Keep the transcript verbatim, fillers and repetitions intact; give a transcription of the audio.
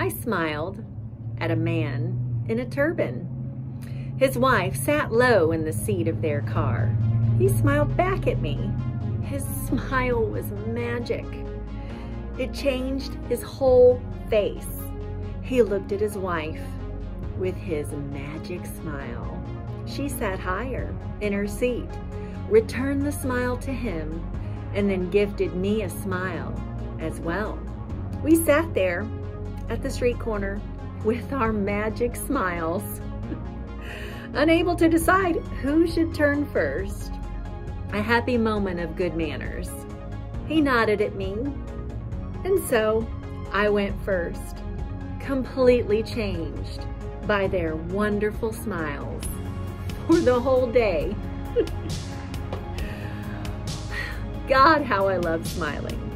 I smiled at a man in a turban. His wife sat low in the seat of their car. He smiled back at me. His smile was magic. It changed his whole face. He looked at his wife with his magic smile. She sat higher in her seat, returned the smile to him, and then gifted me a smile as well. We sat there at the street corner with our magic smiles, unable to decide who should turn first. A happy moment of good manners. He nodded at me, and so I went first, completely changed by their wonderful smiles for the whole day. God, how I love smiling.